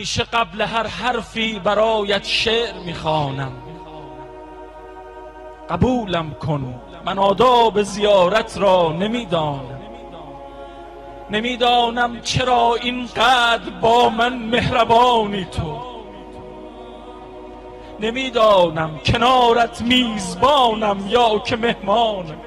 همیشه قبل هر حرفی برایت شعر میخوانم، قبولم کن، من آداب زیارت را نمیدانم، نمیدانم چرا اینقدر با من مهربانی تو، نمیدانم کنارت میزبانم یا که مهمانم،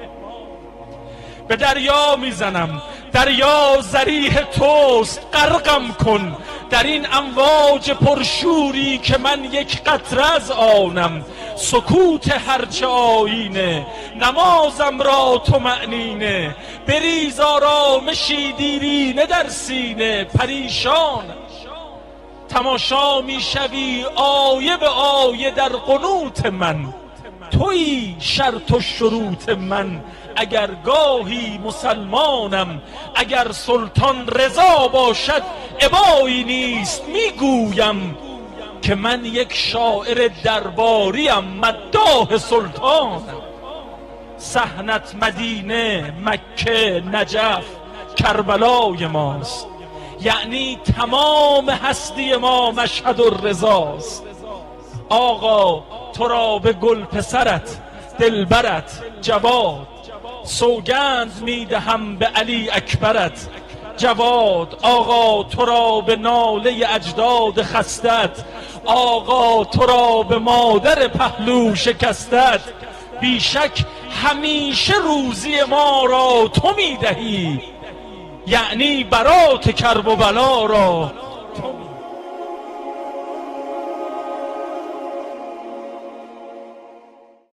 به دریا میزنم، دریا ذریح توست، غرقم کن در این امواج پرشوری که من یک قطره از آنم، سکوت هرچه آینه، نمازم را طمأنینه، بریز آرامشی دیرینه در سینه، پریشان تماشا میشوی آیه به آیه در قنوت من، تویی شرط و شروط من، اگر گاهی مسلمانم، اگر سلطان رضا باشد عبایی نیست، میگویم که من یک شاعر درباریم، مداح سلطانم، صحنت مدینه، مکه، نجف، کربلای ماست، یعنی تمام هستی ما مشهد الرضاست. آقا تو را به گل پسرت، دلبرت، جواد سوگند میدهم به علی اکبرت، جواد آقا تو را به ناله اجداد خستت، آقا تو را به مادر پهلو شکستت، بیشک همیشه روزی ما را تو میدهی، یعنی برات کرب و بلا را